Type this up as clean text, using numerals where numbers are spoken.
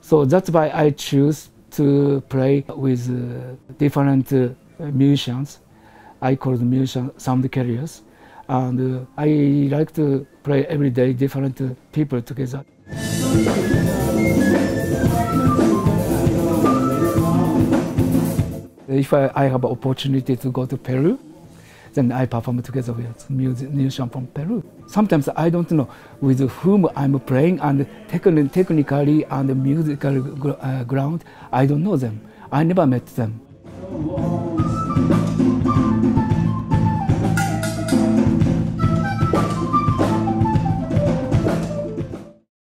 So that's why I choose to play with different musicians. I call the musicians sound carriers, and I like to play every day different people together. If I have an opportunity to go to Peru, then I perform together with musicians from Peru. Sometimes I don't know with whom I'm playing, and technically and musical ground, I don't know them. I never met them.